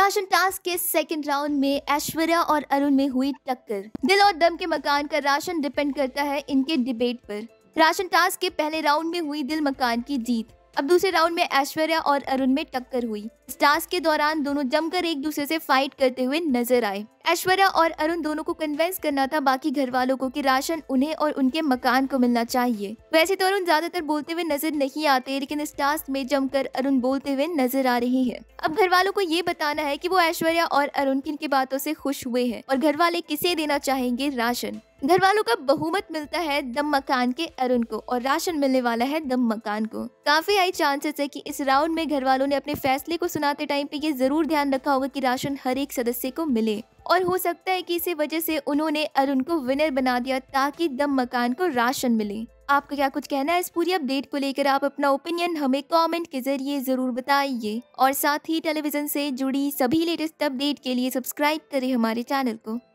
Ration task के second round में ऐश्वर्या और अरुण में हुई टक्कर। दिल और दम के मकान का राशन डिपेंड करता है इनके डिबेट पर। राशन टास्क के पहले राउंड में हुई दिल मकान की जीत। अब दूसरे राउंड में ऐश्वर्या और अरुण में टक्कर हुई। इस टास्क के दौरान दोनों जमकर एक दूसरे से फाइट करते हुए नजर आए। ऐश्वर्या और अरुण दोनों को कन्विंस करना था बाकी घर वालों को कि राशन उन्हें और उनके मकान को मिलना चाहिए। वैसे तो अरुण ज्यादातर बोलते हुए नजर नहीं आते, लेकिन इस टास्क में जमकर अरुण बोलते हुए नजर आ रहे हैं। अब घर वालों को ये बताना है कि वो ऐश्वर्या और अरुण किन की बातों से खुश हुए हैं और घर वाले किसे देना चाहेंगे राशन। घर वालों का बहुमत मिलता है दम मकान के अरुण को और राशन मिलने वाला है दम मकान को। काफी हाई चांसेस है कि इस राउंड में घर वालों ने अपने फैसले को सुनाते टाइम पे ये जरूर ध्यान रखा होगा कि राशन हर एक सदस्य को मिले और हो सकता है कि इसी वजह से उन्होंने अरुण को विनर बना दिया ताकि दम मकान को राशन मिले। आपका क्या कुछ कहना है इस पूरी अपडेट को लेकर? आप अपना ओपिनियन हमें कमेंट के जरिए जरूर बताइए और साथ ही टेलीविजन से जुड़ी सभी लेटेस्ट अपडेट के लिए सब्सक्राइब करें हमारे चैनल को।